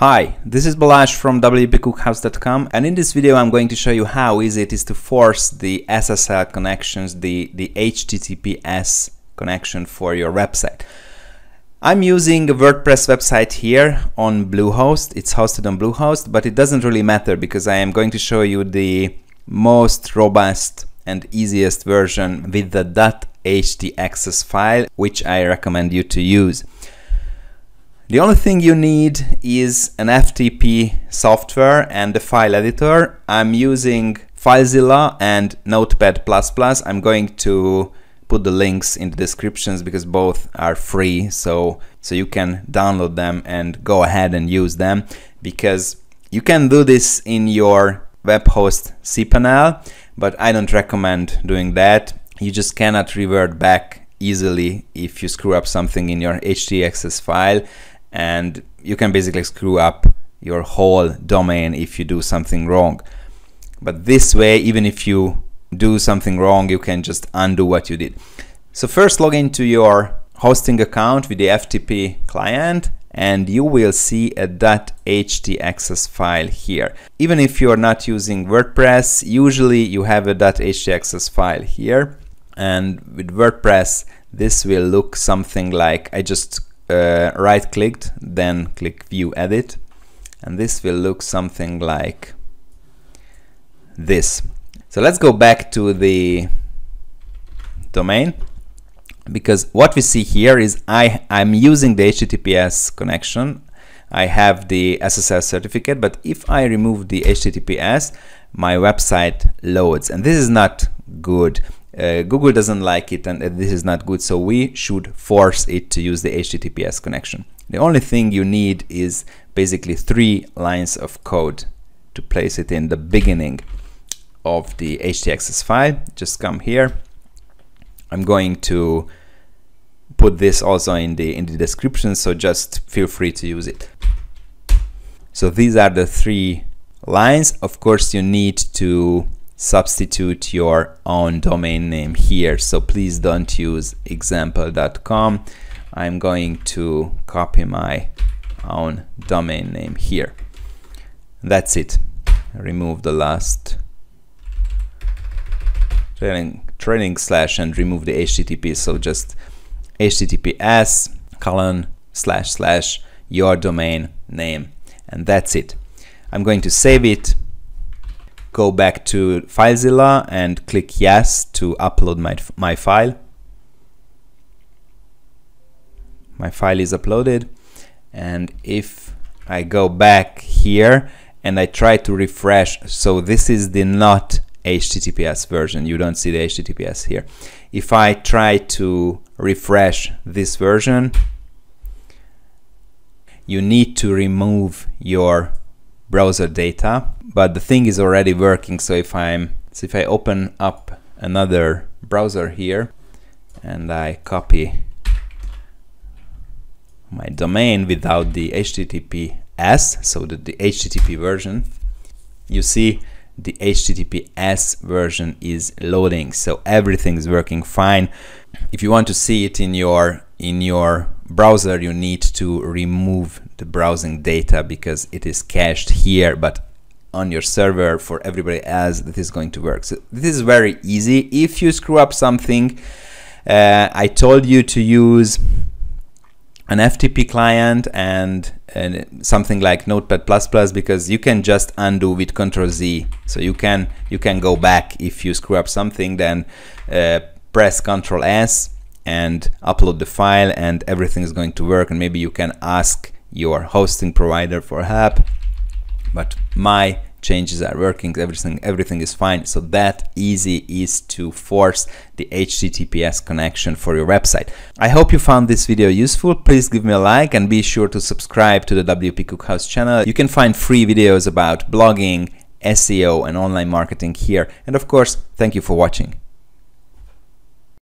Hi, this is Balazs from wpcookhouse.com, and in this video I'm going to show you how easy it is to force the SSL connections, the HTTPS connection for your website. I'm using a WordPress website here on Bluehost. It's hosted on Bluehost, but it doesn't really matter because I am going to show you the most robust and easiest version with the .htaccess file, which I recommend you to use. The only thing you need is an FTP software and a file editor. I'm using FileZilla and Notepad++. I'm going to put the links in the descriptions because both are free, so you can download them and go ahead and use them, because you can do this in your web host cPanel, but I don't recommend doing that. You just cannot revert back easily if you screw up something in your htaccess file. And you can basically screw up your whole domain if you do something wrong. But this way, even if you do something wrong, you can just undo what you did. So first, log into your hosting account with the FTP client, and you will see a .htaccess file here. Even if you are not using WordPress, usually you have a .htaccess file here. And with WordPress, this will look something like, I just right-clicked, then click View Edit, and this will look something like this. So let's go back to the domain, because what we see here is I'm using the HTTPS connection. I have the SSL certificate, but if I remove the HTTPS, my website loads, and this is not good. Google doesn't like it, and this is not good, so we should force it to use the HTTPS connection. The only thing you need is basically 3 lines of code to place it in the beginning of the htaccess file. Just come here. I'm going to put this also in the description, so just feel free to use it. So these are the 3 lines. Of course, you need to substitute your own domain name here, so please don't use example.com. I'm going to copy my own domain name here. That's it. Remove the last trailing slash and remove the HTTP, so just https:// your domain name, and that's it. I'm going to save it. Go back to FileZilla and click yes to upload my file. My file is uploaded, and if I go back here and I try to refresh, so this is the not HTTPS version. You don't see the HTTPS here. If I try to refresh this version, you need to remove your browser data, but the thing is already working. So if I open up another browser here and I copy my domain without the HTTPS, so the HTTP version, you see the HTTPS version is loading, so everything is working fine. If you want to see it in your browser, you need to remove the browsing data because it is cached here, but on your server for everybody else that is going to work. So this is very easy. If you screw up something, I told you to use an FTP client and something like Notepad++, because you can just undo with Ctrl+Z. So you can go back if you screw up something, then press Ctrl+S and upload the file, and everything is going to work. And maybe you can ask your hosting provider for help, but my changes are working, everything is fine. So that easy is to force the HTTPS connection for your website. I hope you found this video useful. Please give me a like and be sure to subscribe to the WP Cookhouse channel. You can find free videos about blogging, SEO and online marketing here. And of course, thank you for watching.